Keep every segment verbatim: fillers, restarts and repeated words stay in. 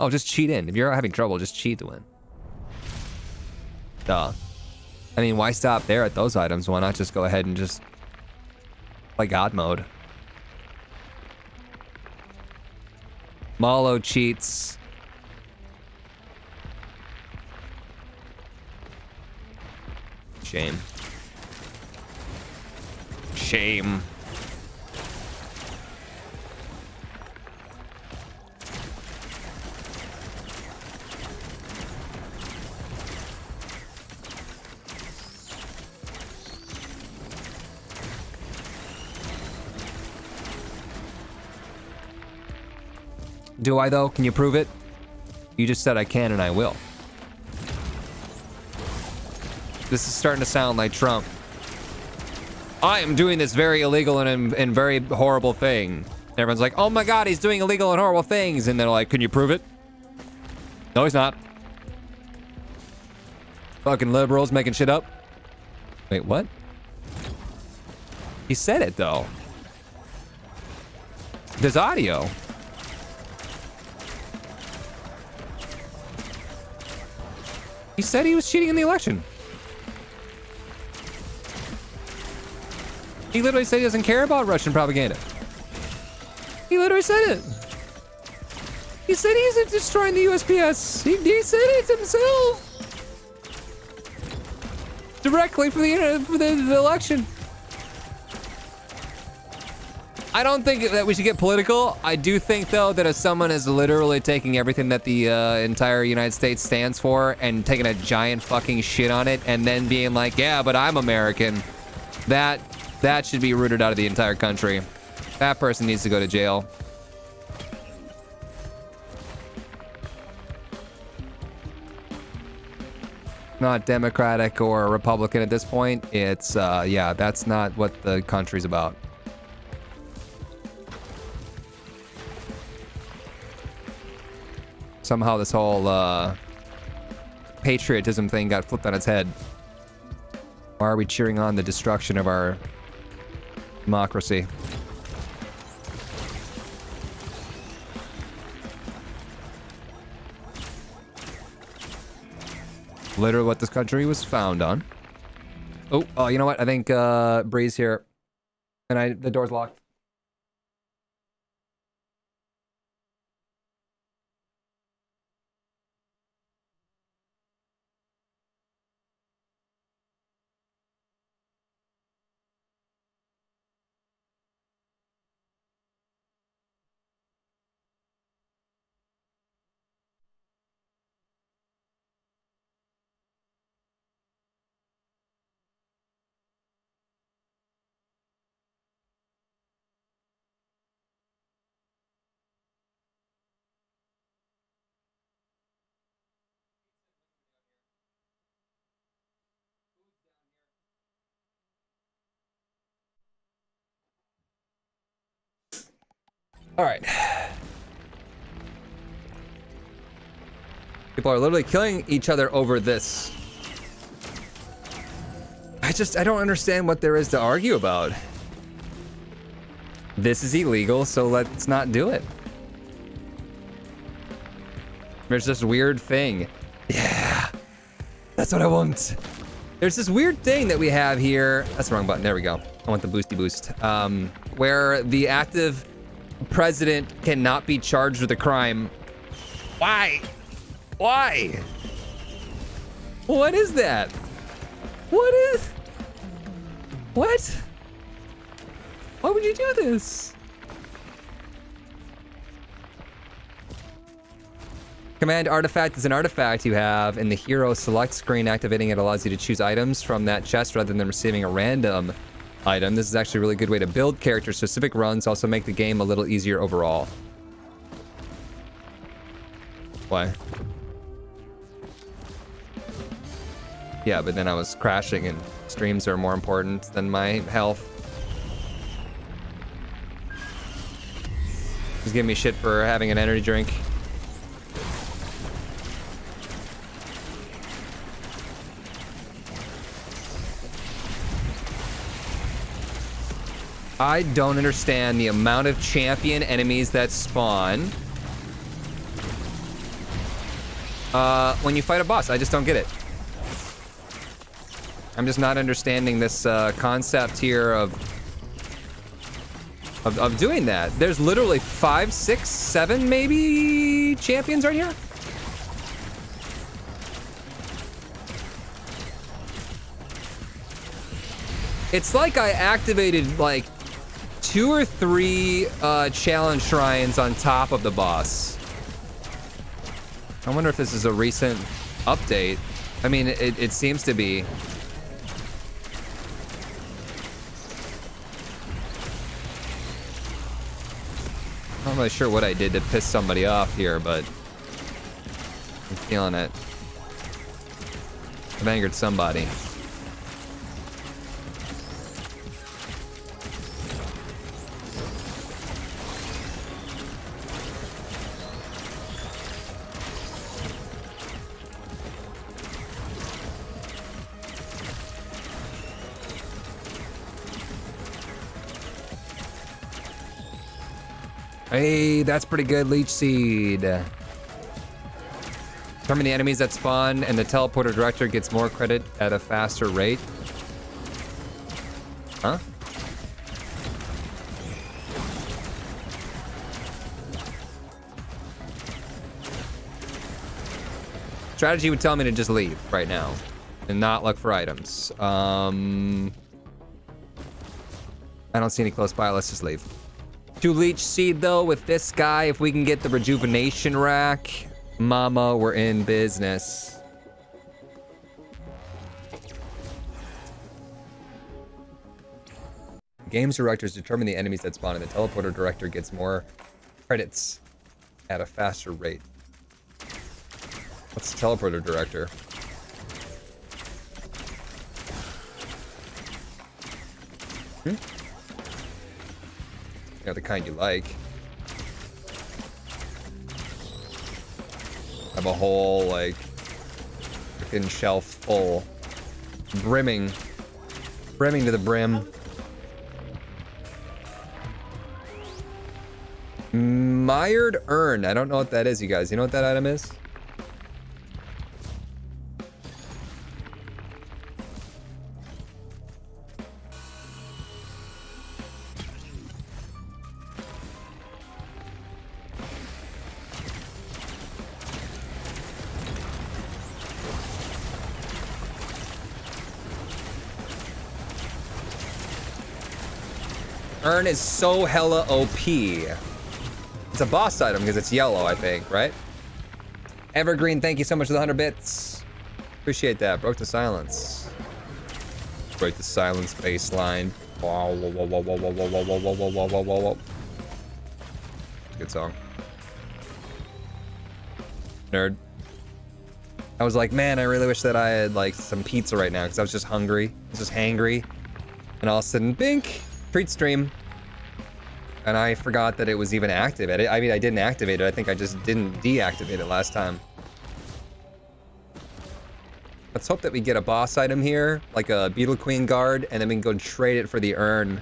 Oh, just cheat in. If you're having trouble, just cheat to win. Duh. I mean, why stop there at those items? Why not just go ahead and just play God mode? Malo cheats. Shame. Shame. Do I though? Can you prove it? You just said I can and I will. This is starting to sound like Trump. I am doing this very illegal and, and very horrible thing. And everyone's like, oh my God, he's doing illegal and horrible things. And they're like, can you prove it? No, he's not. Fucking liberals making shit up. Wait, what? He said it though. There's audio. He said he was cheating in the election. He literally said he doesn't care about Russian propaganda. He literally said it. He said he isn't destroying the U S P S. He, he said it himself. Directly from the, from the, the election. I don't think that we should get political. I do think, though, that if someone is literally taking everything that the uh, entire United States stands for and taking a giant fucking shit on it and then being like, yeah, but I'm American, that that should be rooted out of the entire country. That person needs to go to jail. Not Democratic or Republican at this point. It's, uh, yeah, that's not what the country's about. Somehow this whole uh, patriotism thing got flipped on its head. Why are we cheering on the destruction of our democracy? Literally what this country was found on. Oh, oh, you know what? I think uh, Bree's here. And I, the door's locked. All right. People are literally killing each other over this. I just, I don't understand what there is to argue about. This is illegal, so let's not do it. There's this weird thing. Yeah, that's what I want. There's this weird thing that we have here. That's the wrong button, there we go. I want the boosty boost. Um, where the active president cannot be charged with a crime. Why? Why? What is that? What is... What? Why would you do this? Command artifact is an artifact you have in the hero select screen. Activating it allows you to choose items from that chest rather than receiving a random item. This is actually a really good way to build character specific runs, also make the game a little easier overall. Why? Yeah, but then I was crashing and streams are more important than my health. Just give me shit for having an energy drink. I don't understand the amount of champion enemies that spawn. uh, when you fight a boss. I just don't get it. I'm just not understanding this uh, concept here of, of of doing that. There's literally five, six, seven, maybe champions right here. It's like I activated like two or three uh, challenge shrines on top of the boss. I wonder if this is a recent update. I mean, it, it seems to be. I'm not really sure what I did to piss somebody off here, but I'm feeling it. I've angered somebody. Hey, that's pretty good, Leech Seed. Determine the enemies that spawn, and the teleporter director gets more credit at a faster rate. Huh? Strategy would tell me to just leave right now and not look for items. Um, I don't see any close by. Let's just leave. To Leech Seed, though, with this guy, if we can get the Rejuvenation Rack, mama, we're in business. Games directors determine the enemies that spawn, and the teleporter director gets more credits at a faster rate. What's the teleporter director? Hmm? You know, the kind you like. I have a whole, like, freaking shelf full. Brimming. Brimming to the brim. Mired Urn. I don't know what that is, you guys. You know what that item is? Urn is so hella O P. It's a boss item because it's yellow, I think, right? Evergreen, thank you so much for the one hundred bits. Appreciate that. Broke the silence. Break the silence baseline. Wow, wow, wow, wow, wow, wow, wow, wow, wow, wow, wow, wow, wow. Good song. Nerd. I was like, man, I really wish that I had like some pizza right now because I was just hungry. I was just hangry. And all of a sudden, bink. Treat stream, and I forgot that it was even active. I mean, I didn't activate it. I think I just didn't deactivate it last time. Let's hope that we get a boss item here, like a Beetle Queen guard, and then we can go and trade it for the urn.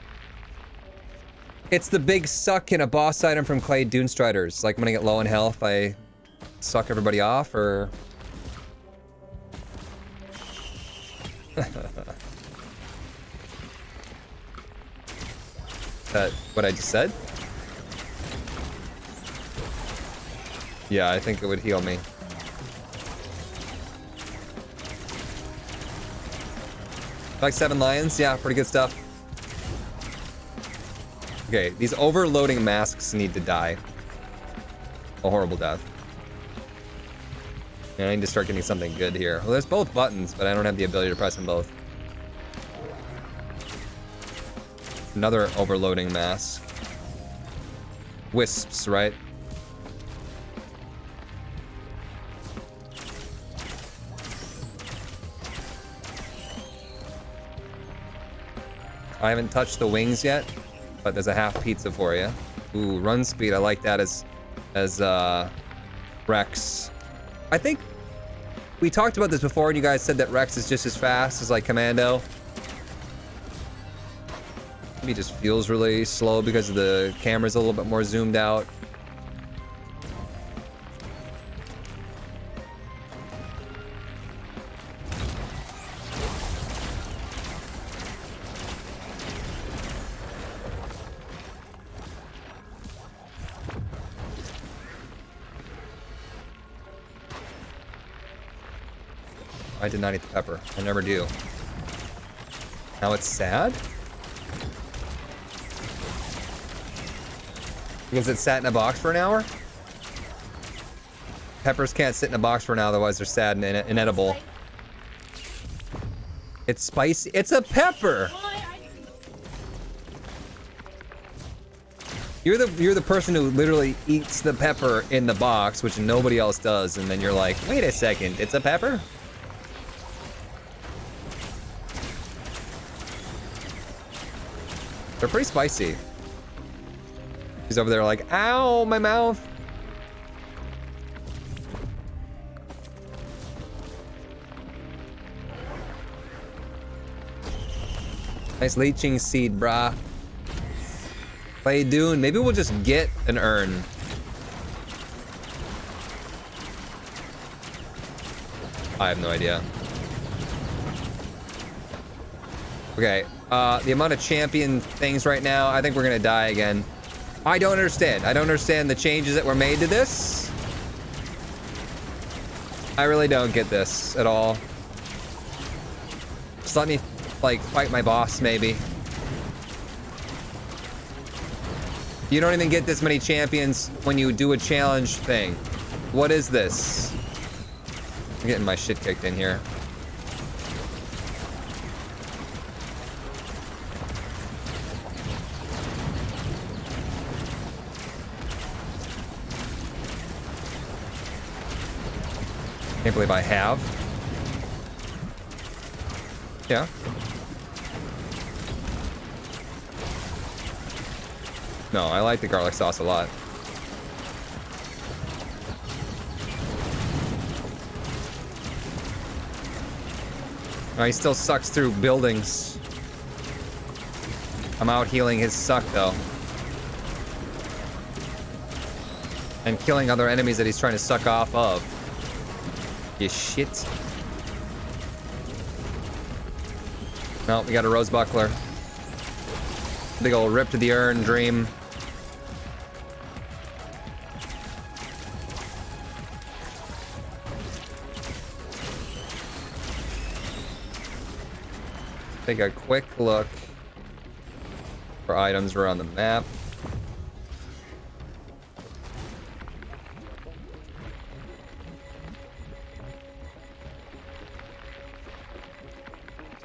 It's the big suck in a boss item from Clay Doonstriders. Like when I get low in health, I suck everybody off, or... That what I just said? Yeah, I think it would heal me. Like seven lions? Yeah, pretty good stuff. Okay, these overloading masks need to die. A horrible death. And I need to start getting something good here. Well, there's both buttons, but I don't have the ability to press them both. Another overloading mask. Wisps, right? I haven't touched the wings yet, but there's a half pizza for you. Ooh, run speed. I like that as as uh, Rex. I think we talked about this before, and you guys said that Rex is just as fast as like Commando. He just feels really slow because the camera's a little bit more zoomed out. I did not eat the pepper. I never do. Now it's sad? Because it sat in a box for an hour? Peppers can't sit in a box for an hour, otherwise they're sad and in inedible. It's spicy. It's a pepper! You're the you're the person who literally eats the pepper in the box, which nobody else does, and then you're like, wait a second, it's a pepper? They're pretty spicy. He's over there like, ow, my mouth. Nice leeching seed, brah. Play Dune. Maybe we'll just get an urn. I have no idea. Okay, uh, the amount of champion things right now, I think we're gonna die again. I don't understand. I don't understand the changes that were made to this. I really don't get this at all. Just let me, like, fight my boss, maybe. You don't even get this many champions when you do a challenge thing. What is this? I'm getting my shit kicked in here. Can't believe I have. Yeah. No, I like the garlic sauce a lot. Oh, he still sucks through buildings. I'm out healing his suck though. And killing other enemies that he's trying to suck off of. You shit. No, we got a Rose Buckler. Big ol' rip to the urn dream. Take a quick look for items were on the map.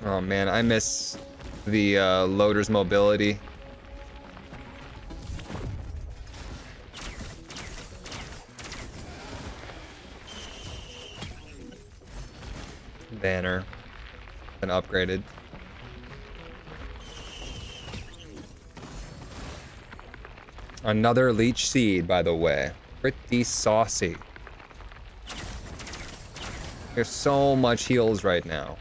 Oh man, I miss the uh, loader's mobility. Banner. Been upgraded. Another leech seed, by the way. Pretty saucy. There's so much heals right now.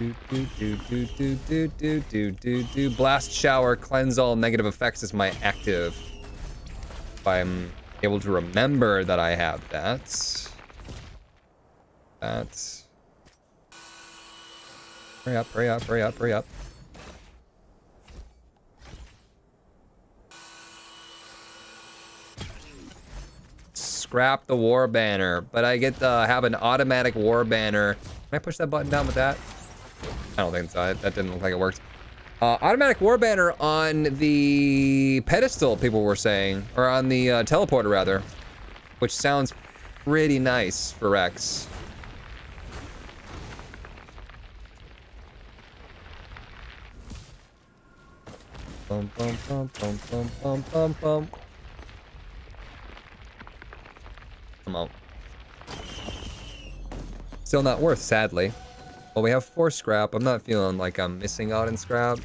Do, do, do, do, do, do, do, do, do, do. Blast shower, cleanse all negative effects is my active. If I'm able to remember that I have that. That. Hurry up, hurry up, hurry up, hurry up. Scrap the war banner, but I get to have an automatic war banner. Can I push that button down with that? I don't think so. That didn't look like it worked. Uh, automatic war banner on the pedestal, people were saying. Or on the uh, teleporter, rather. Which sounds pretty nice for Rex. Bum, bum, bum, bum, bum, bum, bum, bum. Come on. Still not worth, sadly. Well, we have four scrap. I'm not feeling like I'm missing out in scrap.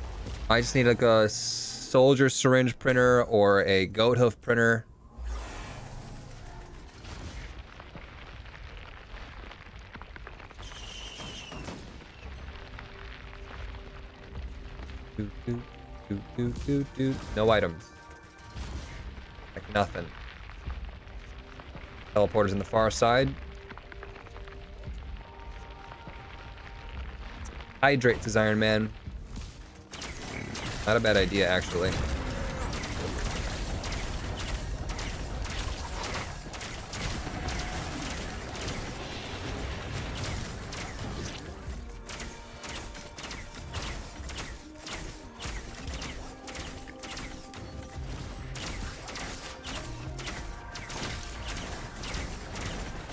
I just need like a soldier syringe printer or a goat hoof printer. Do, do, do, do, do, do. No items. Like nothing. Teleporters in the far side. Hydrates his Iron Man. Not a bad idea, actually.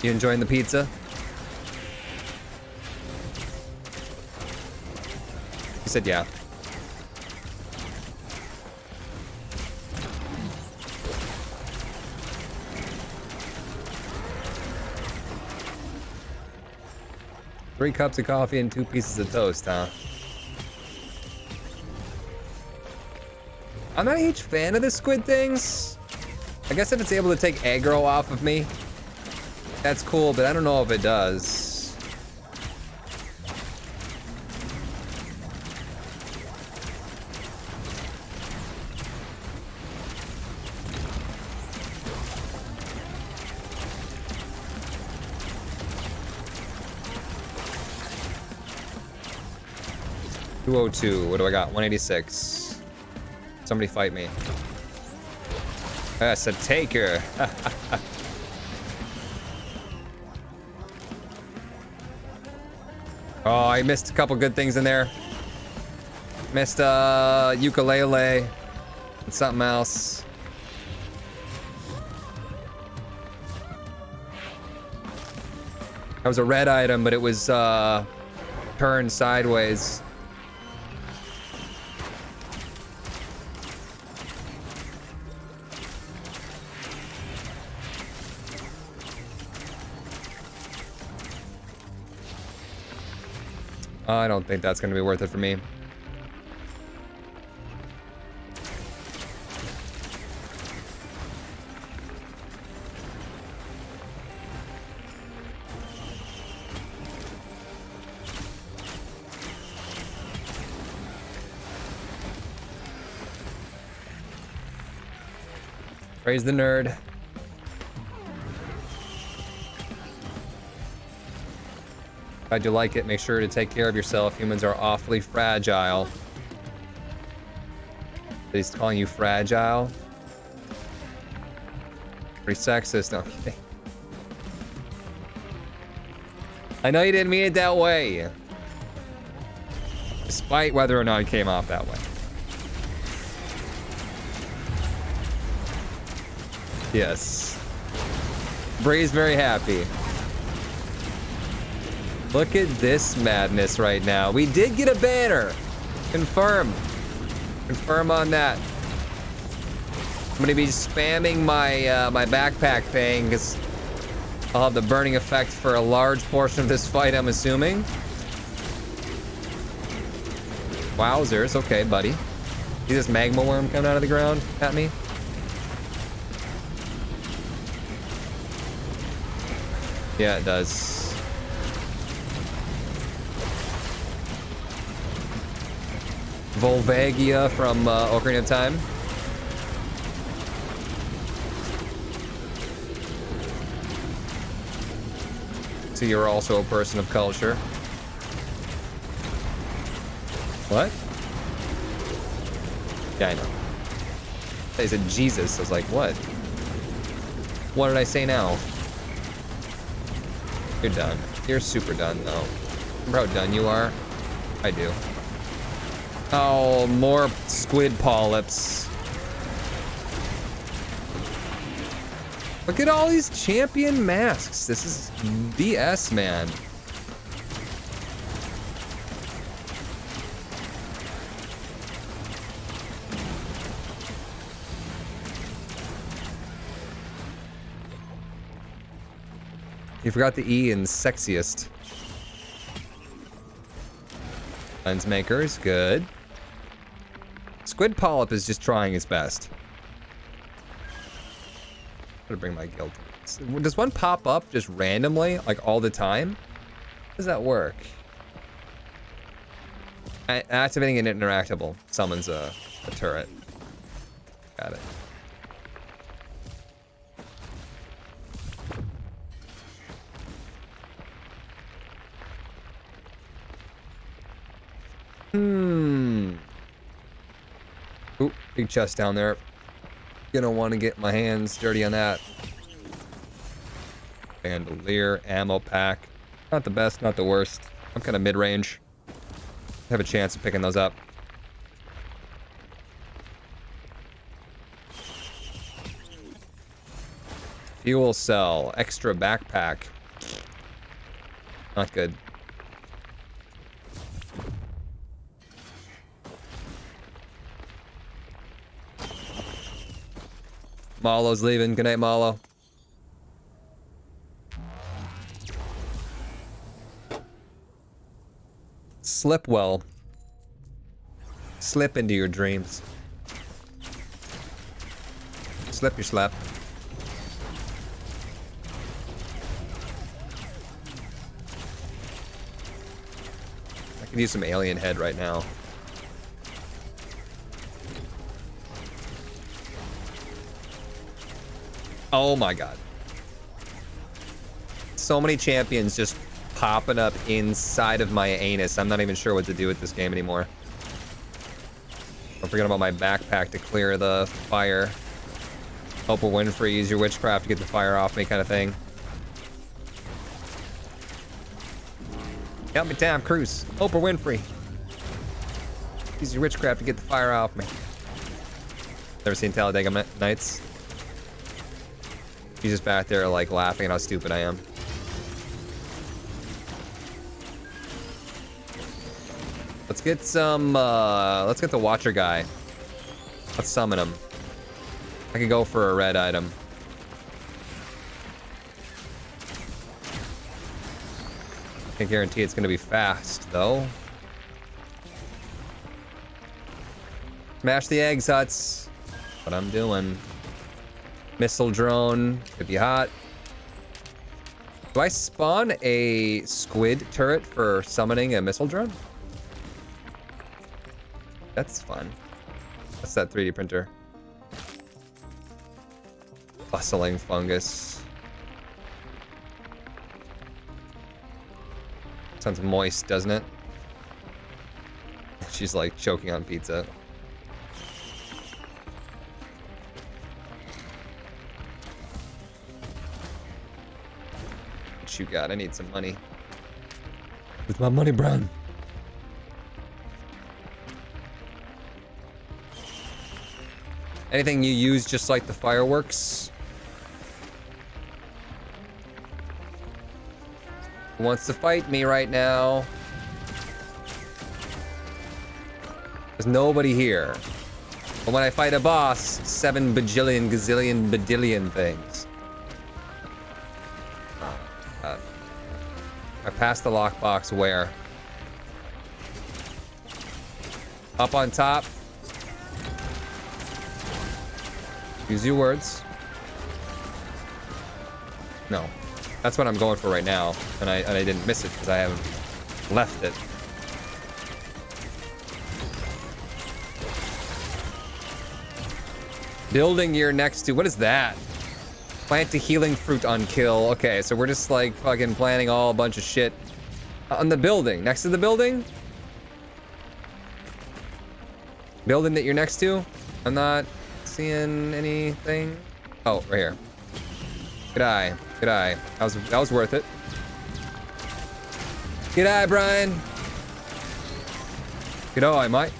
You enjoying the pizza? He said yeah. Three cups of coffee and two pieces of toast, huh? I'm not a huge fan of the squid things. I guess if it's able to take aggro off of me, that's cool, but I don't know if it does. two oh two, what do I got? one eighty-six. Somebody fight me. That's a taker. Oh, I missed a couple good things in there. Missed uh, ukulele and something else. That was a red item, but it was uh, turned sideways. I don't think that's gonna be worth it for me. Praise the nerd. Glad you like it. Make sure to take care of yourself. Humans are awfully fragile. He's calling you fragile. Pretty sexist. No, okay. I know you didn't mean it that way. Despite whether or not it came off that way. Yes. Bree's very happy. Look at this madness right now. We did get a banner. Confirm. Confirm on that. I'm gonna be spamming my uh, my backpack thing because I'll have the burning effect for a large portion of this fight, I'm assuming. Wowzers, okay, buddy. See this magma worm coming out of the ground at me? Yeah, it does. Volvagia from uh, Ocarina of Time. So you're also a person of culture. What? Yeah, I know. I said Jesus. I was like, what? What did I say now? You're done. You're super done, though. Remember how done you are? I do. Oh, more squid polyps. Look at all these champion masks. This is B S, man. You forgot the E in sexiest. Lens makers, good. Squid polyp is just trying his best. I'm gonna bring my guild. Does one pop up just randomly, like all the time? How does that work? I activating an interactable summons a, a turret. Got it. Hmm. Ooh, big chest down there. Gonna want to get my hands dirty on that. Bandolier, ammo pack. Not the best, not the worst. I'm kind of mid-range. Have a chance of picking those up. Fuel cell. Extra backpack. Not good. Molo's leaving. Good night, Molo. Slip well. Slip into your dreams. Slip your slap. I could use some alien head right now. Oh my god. So many champions just popping up inside of my anus. I'm not even sure what to do with this game anymore. Don't forget about my backpack to clear the fire. Hope Oprah Winfrey, use your witchcraft to get the fire off me kind of thing. Help me, Tom Cruise. Oprah Winfrey. Use your witchcraft to get the fire off me. Never seen Talladega Nights. He's just back there, like, laughing at how stupid I am. Let's get some, uh... let's get the Watcher guy. Let's summon him. I can go for a red item. Can't guarantee it's gonna be fast, though. Smash the eggs, huts. That's what I'm doing. Missile drone, could be hot. Do I spawn a squid turret for summoning a missile drone? That's fun. That's that three D printer. Bustling fungus. Sounds moist, doesn't it? She's like choking on pizza. You got. I need some money. With my money, Brown. Anything you use just like the fireworks? Who wants to fight me right now? There's nobody here. But when I fight a boss, seven bajillion, gazillion, badillion things. I passed the lockbox where? Up on top. Use your words. No. That's what I'm going for right now. And I, and I didn't miss it because I haven't left it. Building year next to... What is that? Plant a healing fruit on kill. Okay, so we're just like fucking planting all a bunch of shit on the building. Next to the building? Building that you're next to? I'm not seeing anything. Oh, right here. Good eye. Good eye. That was, that was worth it. Good eye, Brian. Good eye, Mike.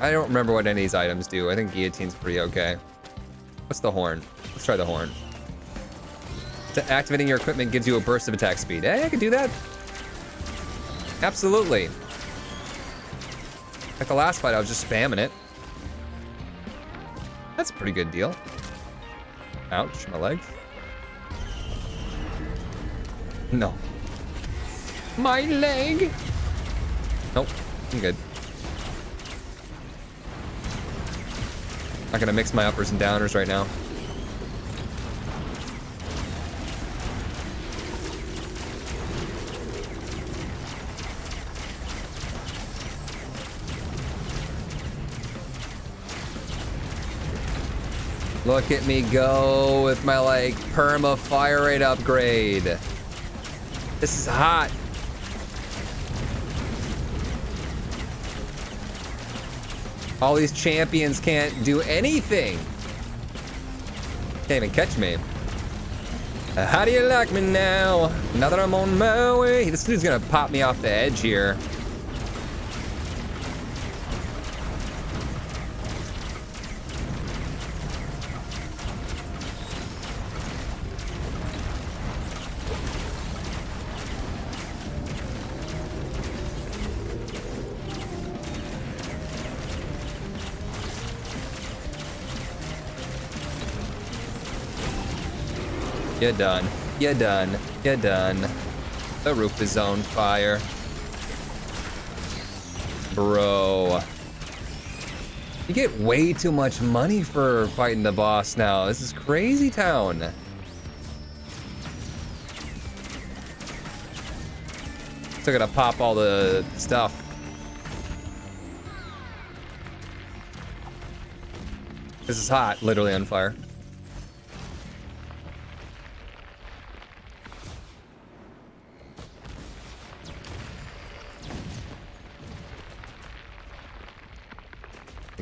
I don't remember what any of these items do. I think guillotine's pretty okay. What's the horn? Let's try the horn. To activating your equipment gives you a burst of attack speed. Hey, I could do that. Absolutely. Like the last fight, I was just spamming it. That's a pretty good deal. Ouch, my leg. No. My leg. Nope, I'm good. Not gonna mix my uppers and downers right now. Look at me go with my like perma fire rate upgrade. This is hot. All these champions can't do anything. Can't even catch me. Uh, how do you like me now? Now that I'm on my way. This dude's gonna pop me off the edge here. You're done. You're done. You're done. The roof is on fire. Bro. You get way too much money for fighting the boss now. This is crazy town. Still gotta pop all the stuff. This is hot, literally on fire.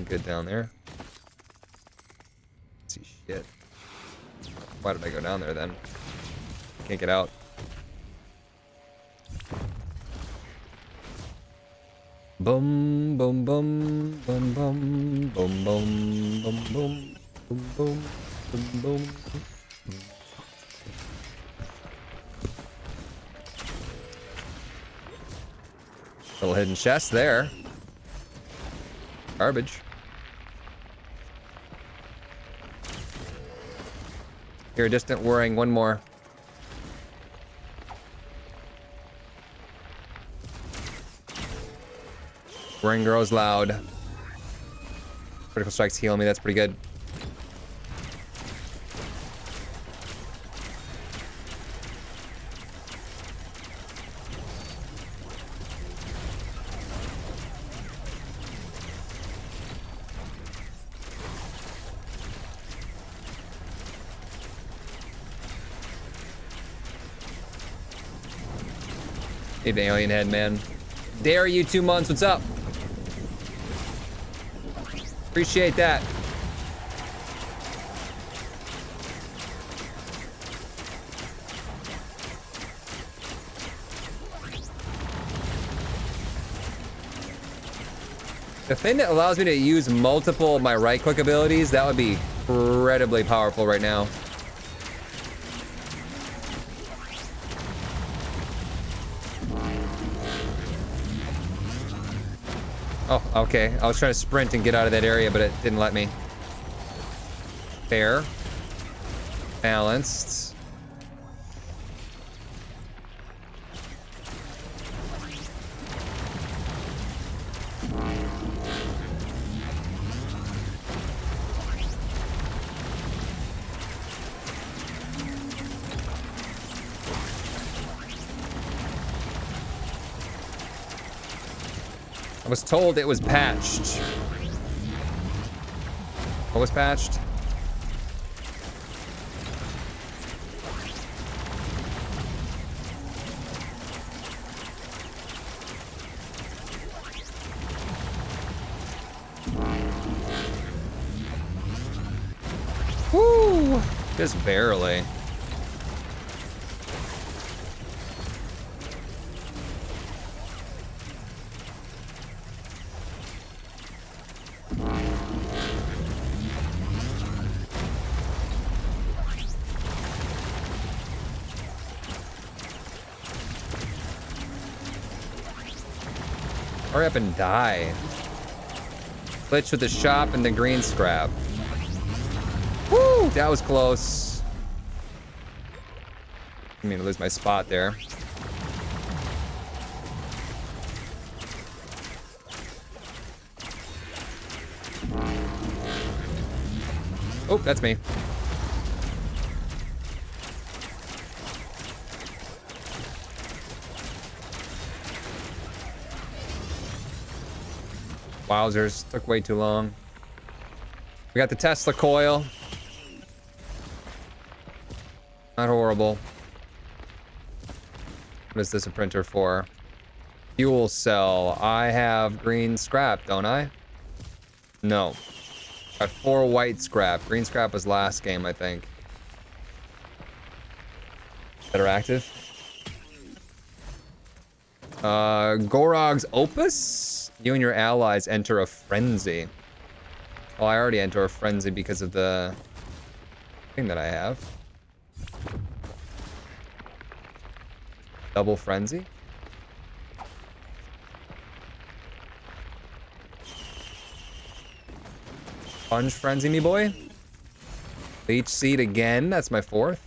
Good down there. Let's see shit. Why did I go down there then? Can't get out. Boom, boom, boom, boom, boom, boom, boom, boom, boom, boom, boom, boom, boom. Little hidden chest there. Garbage. You're distant whirring, one more. Whirring grows loud. Critical strikes heal me, that's pretty good. Need an alien head, man. Dare you, two months, what's up? Appreciate that. The thing that allows me to use multiple of my right-click abilities, that would be incredibly powerful right now. Oh, okay. I was trying to sprint and get out of that area, but it didn't let me. Fair. Balanced. I was told it was patched. What was patched? Woo! Just barely. Up and die. Glitch with the shop and the green scrap. Woo! That was close. I mean, I lose my spot there. Oh, that's me. Wowzers, took way too long. We got the Tesla coil. Not horrible. What is this a printer for? Fuel cell. I have green scrap, don't I? No. Got four white scrap. Green scrap was last game, I think. That are active. Uh, Gorog's Opus? You and your allies enter a frenzy. Well, I already enter a frenzy because of the thing that I have. Double frenzy? Sponge frenzy, me boy. Leech seed again, that's my fourth.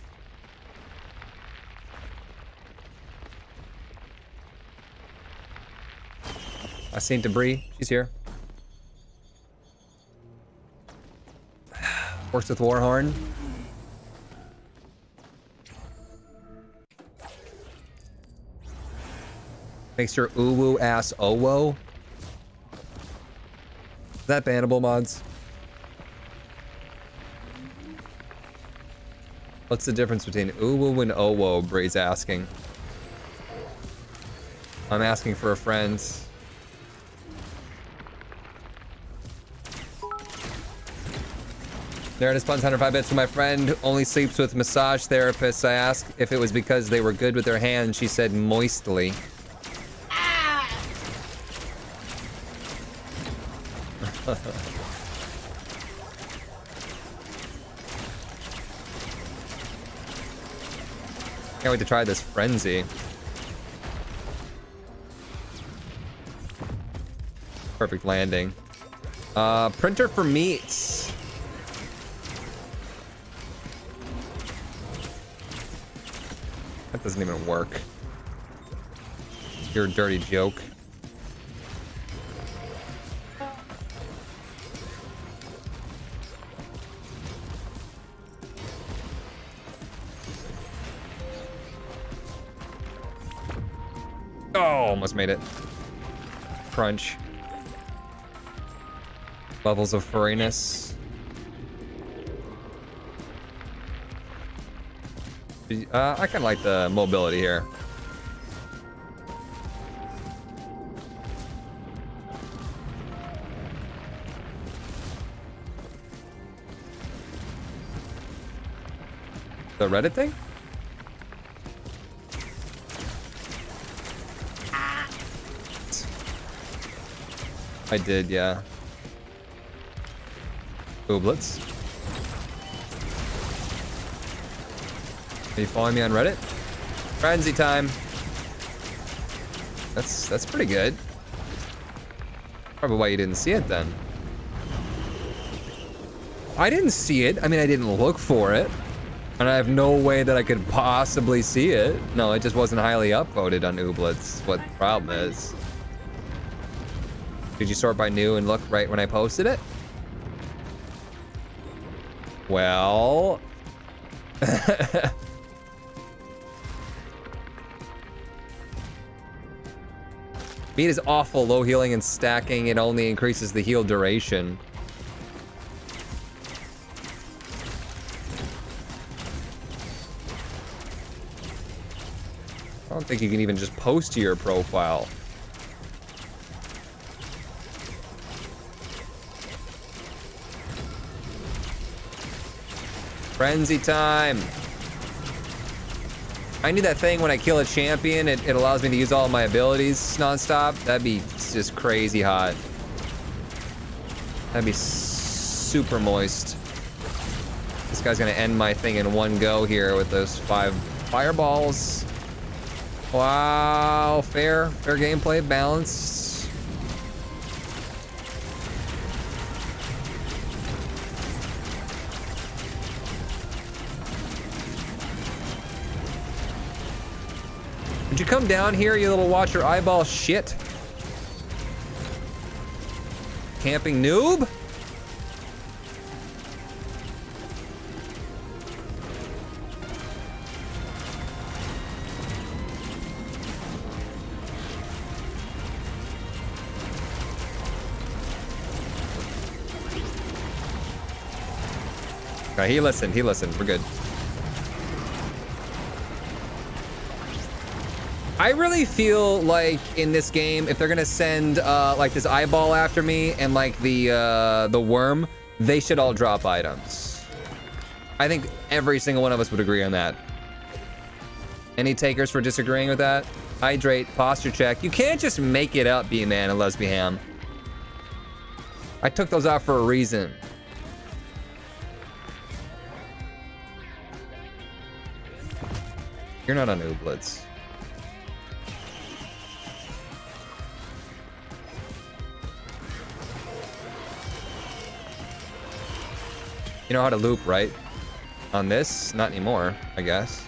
I seen debris. She's here. Works with Warhorn. Makes your uwu ass owo. Is that bannable, mods? What's the difference between uwu and owo? Bray's asking. I'm asking for a friend. There it is, Puns one hundred five bits. My friend only sleeps with massage therapists. I asked if it was because they were good with their hands. She said moistly. Ah. Can't wait to try this frenzy. Perfect landing. Uh, printer for meats. That doesn't even work. You're a dirty joke. Oh, almost made it. Crunch. Levels of furriness. Uh, I kind of like the mobility here. The Reddit thing? I did, yeah. Ooblets. Are you following me on Reddit? Frenzy time. That's that's pretty good. Probably why you didn't see it then. I didn't see it. I mean, I didn't look for it. And I have no way that I could possibly see it. No, it just wasn't highly upvoted on Ooblets. What the problem is. Did you sort by new and look right when I posted it? Well, meat is awful, low healing and stacking. It only increases the heal duration. I don't think you can even just post to your profile. Frenzy time. I knew that thing when I kill a champion, it, it allows me to use all my abilities non-stop. That'd be just crazy hot. That'd be super moist. This guy's gonna end my thing in one go here with those five fireballs. Wow, fair, fair gameplay, balance. Would you come down here, you little watch your eyeball shit? Camping noob? Okay, he listened, he listened, we're good. I really feel like in this game, if they're gonna send uh, like this eyeball after me and like the uh, the worm, they should all drop items. I think every single one of us would agree on that. Any takers for disagreeing with that? Hydrate, posture check. You can't just make it up, B-Man and Lesby Ham. I took those out for a reason. You're not on Ooblets. You know how to loop, right? On this? Not anymore, I guess.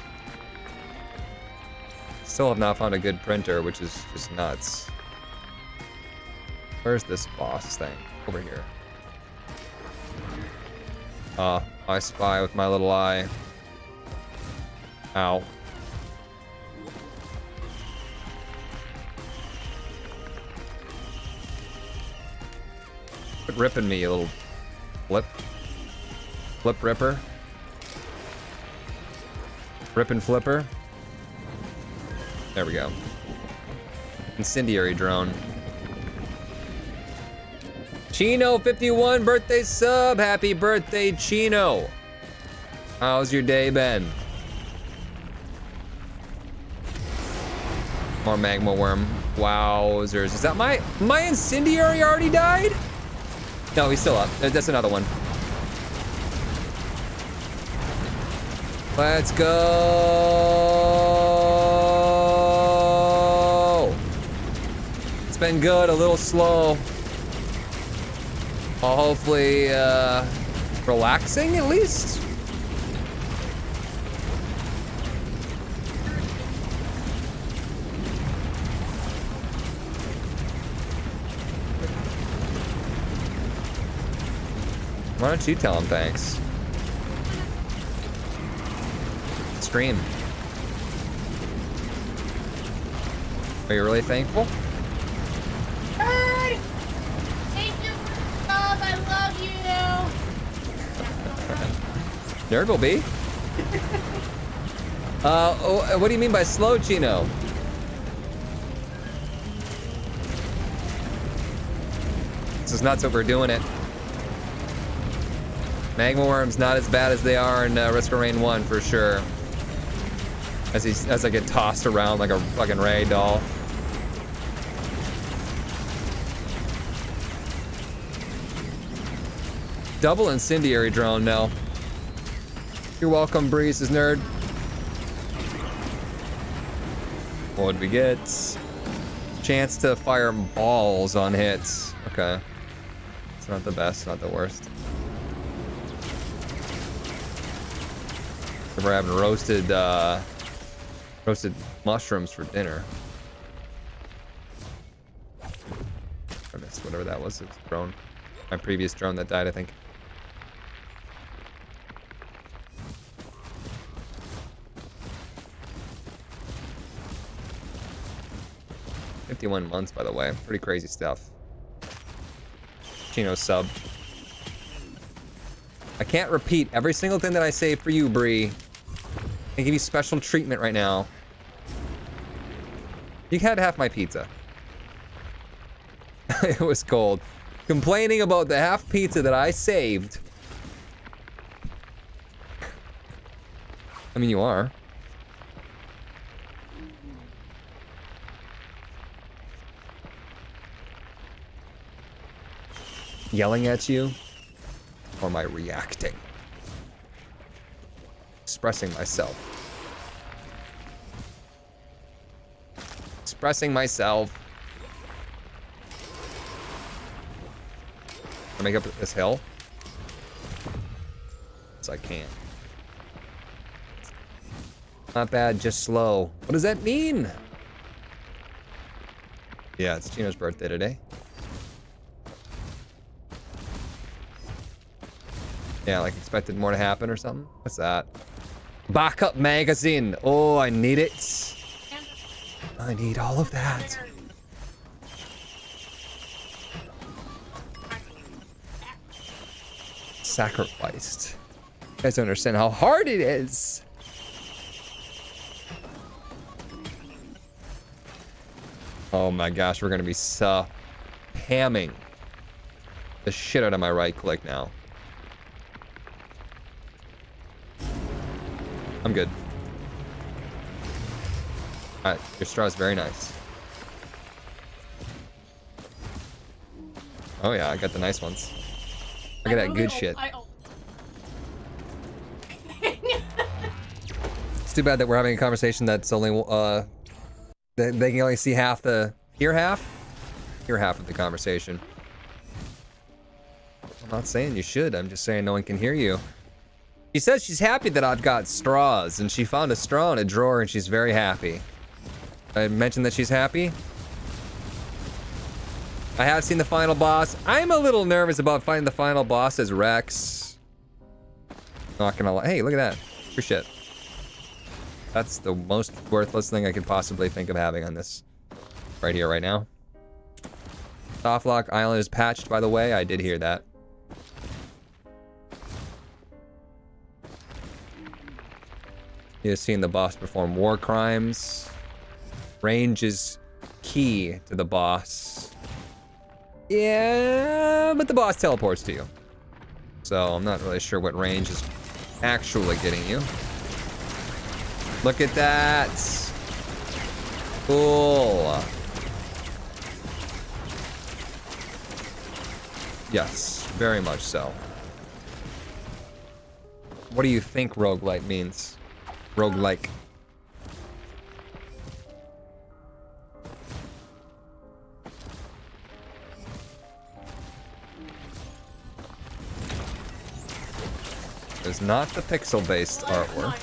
Still have not found a good printer, which is just nuts. Where's this boss thing? Over here. Ah, uh, I spy with my little eye. Ow. Quit ripping me, you little flip. Flip ripper. Rip and flipper. There we go. Incendiary drone. Chino fifty-one birthday sub. Happy birthday, Chino. How's your day been? More magma worm. Wowzers. Is that my my incendiary already died? No, he's still up. That's another one. Let's go. It's been good, a little slow. Well, hopefully uh, relaxing at least. Why don't you tell him thanks? Stream. Are you really thankful? Hey! Thank you for the love, I love you! There it will be. uh, oh, what do you mean by slow, Chino? This is nuts overdoing it. Magma Worm's not as bad as they are in uh, Risk of Rain one for sure. As he as I get tossed around like a fucking rag doll. Double incendiary drone now. You're welcome, Breezes nerd. What'd we get? Chance to fire balls on hits. Okay. It's not the best, not the worst. We're having roasted, uh, roasted mushrooms for dinner. I missed whatever that was. It was a drone. My previous drone that died, I think. fifty-one months, by the way. Pretty crazy stuff. Chino sub. I can't repeat every single thing that I say for you, Bree. I give you special treatment right now. You had half my pizza. It was cold. Complaining about the half pizza that I saved. I mean, you are. Yelling at you? Or am I reacting? Expressing myself. Expressing myself. Can I make up this hill? Yes, I can. Not bad, just slow. What does that mean? Yeah, it's Chino's birthday today. Yeah, like expected more to happen or something. What's that? Backup magazine. Oh, I need it. I need all of that. Sacrificed. You guys don't understand how hard it is. Oh my gosh, we're gonna be so hamming the shit out of my right click now. I'm good. Alright, your straw is very nice. Oh yeah, I got the nice ones. I got I that good shit. I it's too bad that we're having a conversation that's only, uh... They, they can only see half the... Hear half? Hear half of the conversation. I'm not saying you should, I'm just saying no one can hear you. She says she's happy that I've got straws, and she found a straw in a drawer, and she's very happy. I mentioned that she's happy. I have seen the final boss. I'm a little nervous about fighting the final boss as Rex. Not gonna lie. Hey, look at that. Your shit. That's the most worthless thing I could possibly think of having on this. Right here, right now. Softlock Island is patched, by the way. I did hear that. You have seen the boss perform war crimes. Range is key to the boss. Yeah, but the boss teleports to you. So I'm not really sure what range is actually getting you. Look at that. Cool. Yes, very much so. What do you think roguelite means? Roguelike. It's not the pixel-based artwork.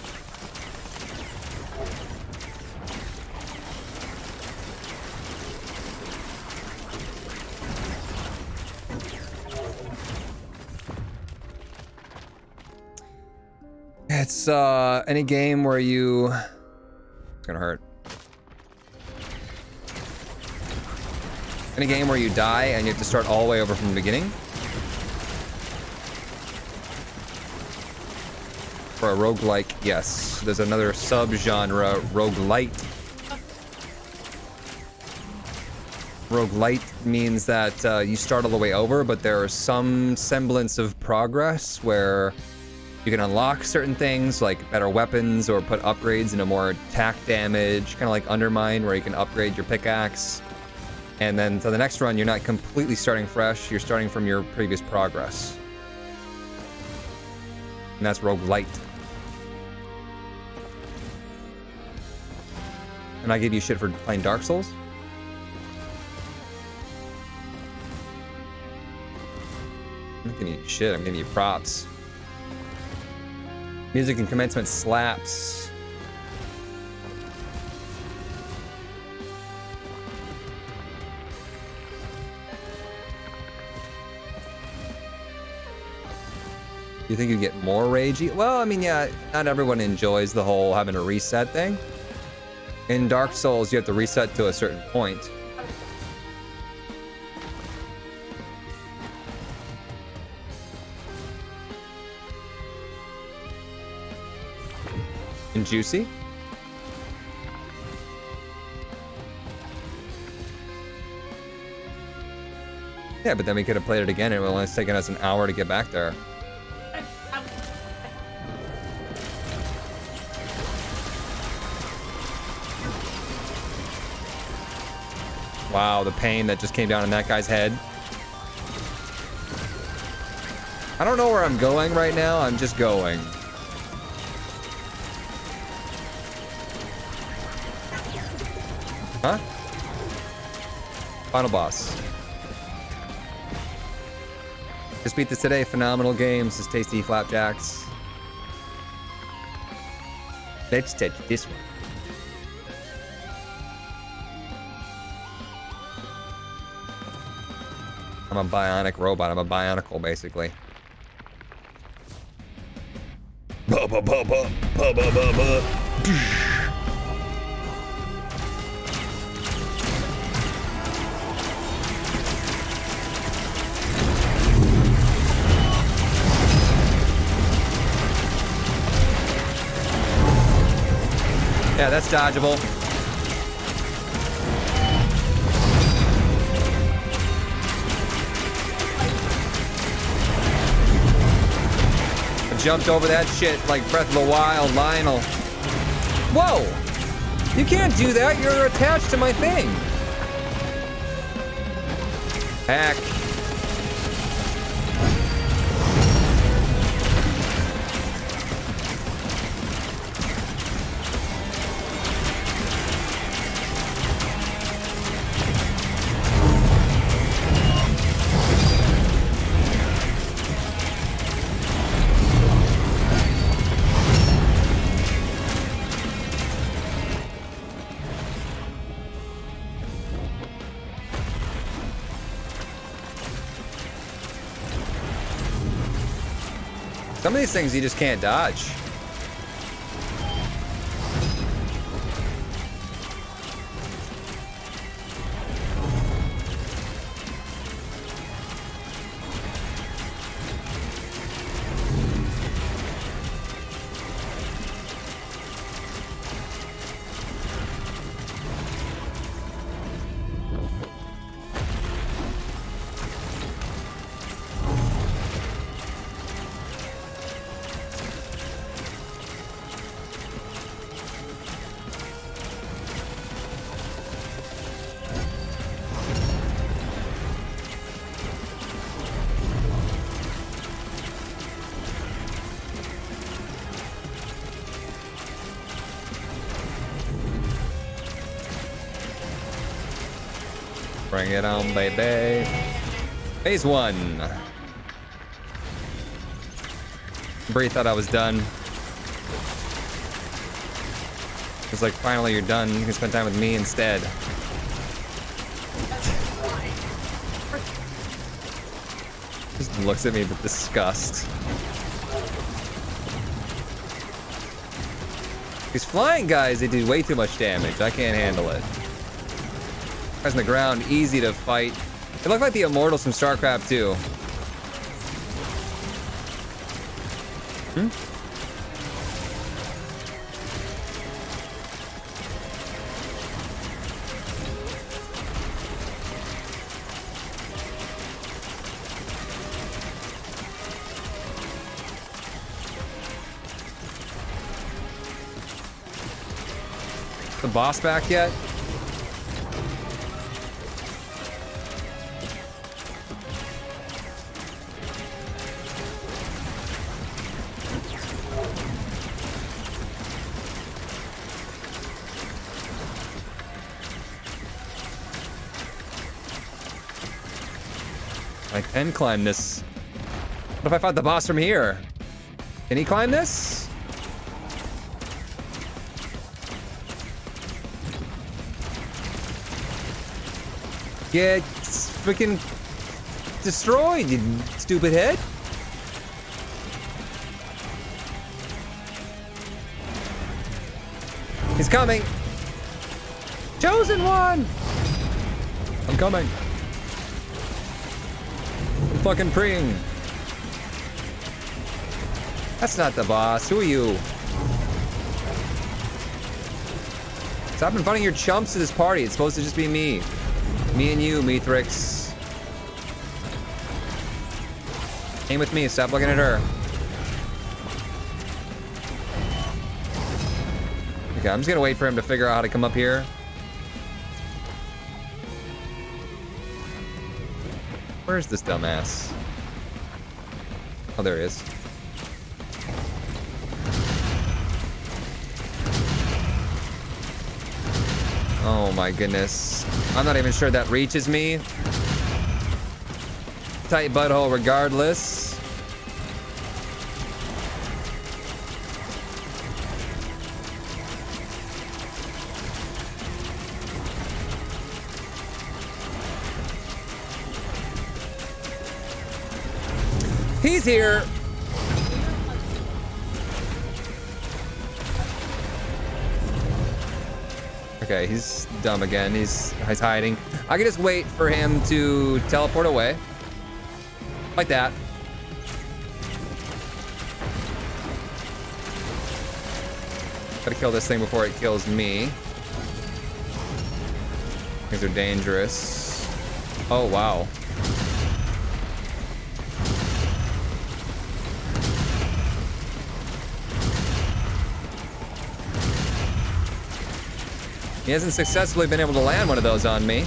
It's uh, any game where you... It's gonna hurt. Any game where you die and you have to start all the way over from the beginning. For a roguelike, yes. There's another sub-genre, roguelite. Roguelite means that uh, you start all the way over, but there is some semblance of progress where you can unlock certain things, like better weapons or put upgrades into more attack damage, kind of like Undermine, where you can upgrade your pickaxe. And then to the next run, you're not completely starting fresh, you're starting from your previous progress. And that's roguelite. And I give you shit for playing Dark Souls? I'm not giving you shit, I'm giving you props. Music and commencement slaps. You think you get more ragey? Well, I mean, yeah, not everyone enjoys the whole having a reset thing. In Dark Souls, you have to reset to a certain point. And Juicy? Yeah, but then we could have played it again and it would only have taken us an hour to get back there. Wow, the pain that just came down in that guy's head. I don't know where I'm going right now. I'm just going. Huh? Final boss. Just beat this today. Phenomenal games. This tasty flapjacks. Let's take this one. I'm a bionic robot. I'm a bionicle, basically. Ba ba ba ba ba ba ba. Yeah, that's dodgeable. Jumped over that shit like Breath of the Wild, Lionel. Whoa! You can't do that, you're attached to my thing. Heck. Some of these things you just can't dodge. Bring it on, baby. Phase one. Bree thought I was done. It's like, finally you're done. You can spend time with me instead. Just looks at me with disgust. These flying guys, they do way too much damage. I can't handle it. Guys on the ground, easy to fight. They look like the Immortals from StarCraft two. Hmm? The boss back yet? Can climb this. What if I fought the boss from here? Can he climb this? Get freaking destroyed, you stupid head. He's coming. Chosen one. I'm coming. Fucking pring. That's not the boss. Who are you? Stop inviting your chumps to this party. It's supposed to just be me. Me and you, Mithrix. Aim with me. Stop looking at her. Okay, I'm just gonna wait for him to figure out how to come up here. Where's this dumbass? Oh, there he is. Oh my goodness. I'm not even sure that reaches me. Tight butthole regardless. He's here. Okay, he's dumb again. He's he's hiding. I can just wait for him to teleport away. Like that. Gotta kill this thing before it kills me. Things are dangerous. Oh, wow. He hasn't successfully been able to land one of those on me.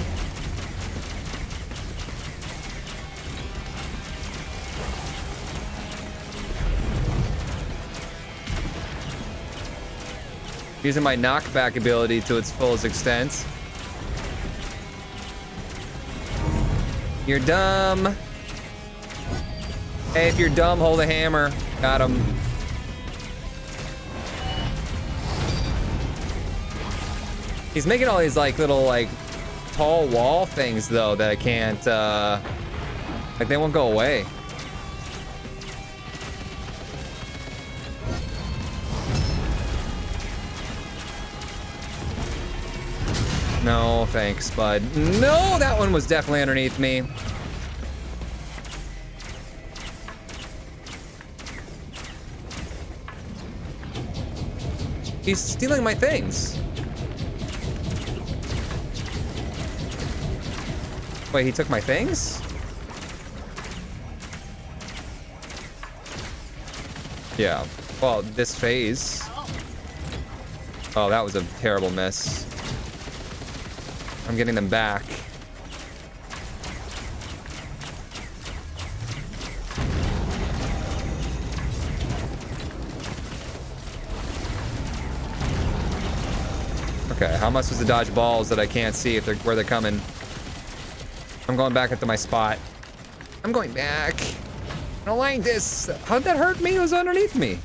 Using my knockback ability to its fullest extent. You're dumb. Hey, if you're dumb, hold a hammer. Got him. He's making all these like little like tall wall things though that I can't uh like they won't go away. No, thanks, bud. No, that one was definitely underneath me. He's stealing my things. Wait, he took my things? Yeah. Well, this phase. Oh, that was a terrible miss. I'm getting them back. Okay, how am I supposed to dodge balls that I can't see if they're where they're coming? I'm going back up to my spot. I'm going back. I don't like this. How'd that hurt me? It was underneath me.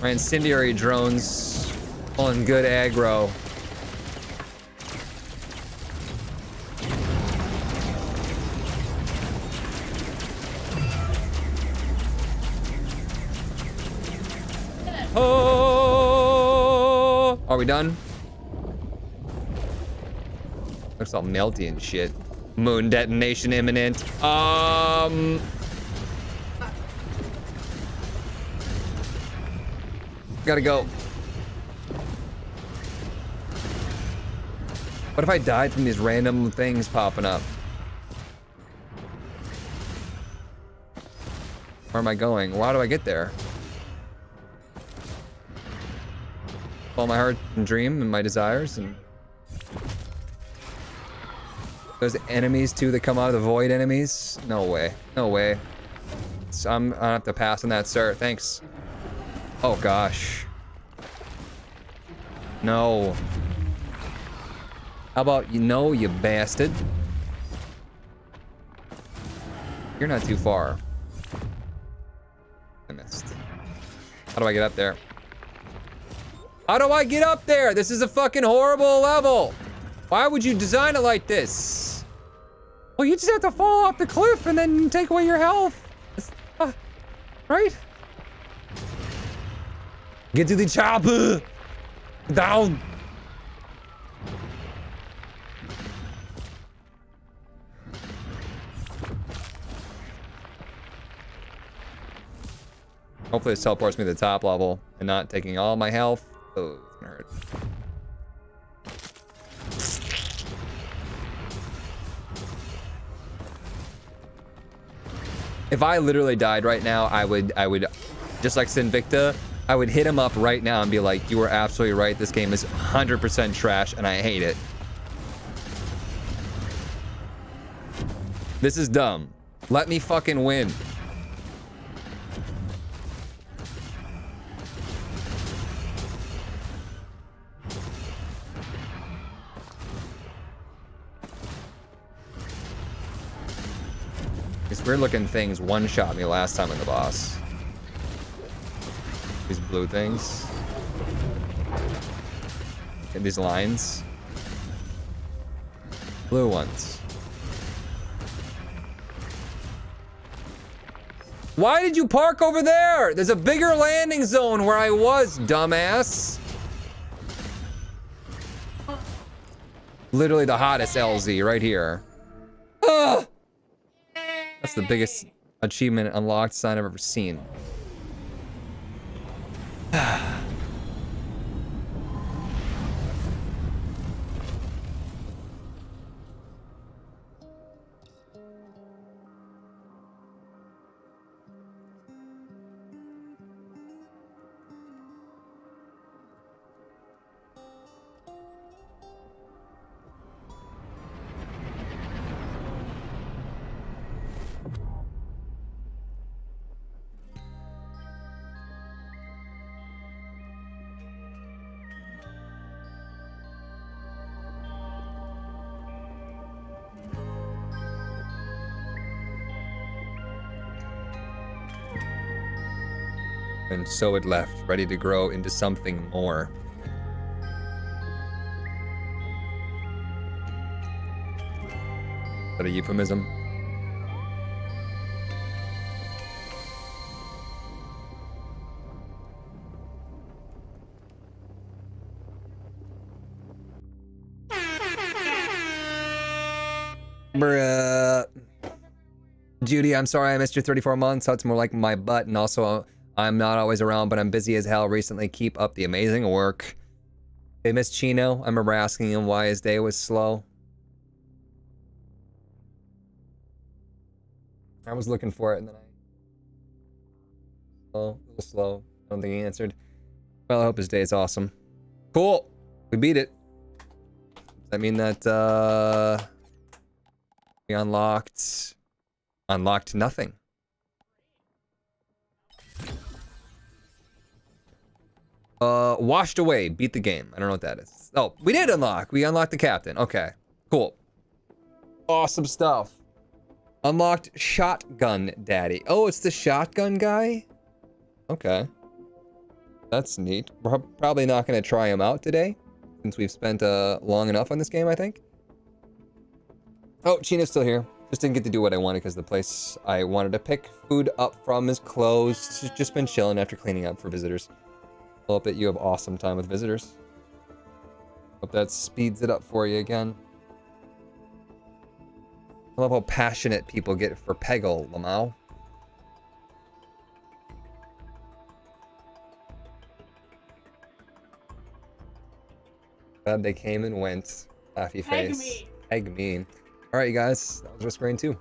My incendiary drones on good aggro. Oh, are we done? Looks all melty and shit. Moon detonation imminent. Um. Gotta go. What if I died from these random things popping up? Where am I going? Well, how do I get there? Follow my heart and dream and my desires and those enemies too that come out of the void enemies? No way. No way. So I'm I have to pass on that, sir. Thanks. Oh gosh. No. How about you know, you bastard? You're not too far. I missed. How do I get up there? How do I get up there? This is a fucking horrible level. Why would you design it like this? Well, you just have to fall off the cliff and then take away your health. Uh, right? Get to the chopper! Down! Hopefully this teleports me to the top level and not taking all my health. Oh, it's gonna hurt. If I literally died right now, I would, I would, just like Sinvicta, I would hit him up right now and be like, you were absolutely right. This game is one hundred percent trash and I hate it. This is dumb. Let me fucking win. These weird looking things one-shot me last time in the boss. These blue things. And these lines. Blue ones. Why did you park over there? There's a bigger landing zone where I was, dumbass. Literally the hottest L Z right here. Ugh! That's the biggest achievement unlocked sign I've ever seen. and so it left, ready to grow into something more. Is that a euphemism? Bruh. Judy, I'm sorry I missed your thirty-four months. So it's more like my butt, and also I'm not always around, but I'm busy as hell recently. Keep up the amazing work. They miss Chino. I remember asking him why his day was slow. I was looking for it, and then I... Oh, a little slow. I don't think he answered. Well, I hope his day is awesome. Cool! We beat it. Does that mean that, uh... we unlocked... Unlocked nothing. Uh, washed away. Beat the game. I don't know what that is. Oh, we did unlock. We unlocked the captain. Okay. Cool. Awesome stuff. Unlocked Shotgun Daddy. Oh, it's the shotgun guy? Okay. That's neat. We're probably not going to try him out today, since we've spent uh, long enough on this game, I think. Oh, China's still here. Just didn't get to do what I wanted because the place I wanted to pick food up from is closed. She's just been chilling after cleaning up for visitors. Hope that you have awesome time with visitors. Hope that speeds it up for you again. I love how passionate people get for Peggle, Lamau. Glad they came and went. Laughy face. Egg mean. Egg mean. All right, you guys, that was Risk of Rain two.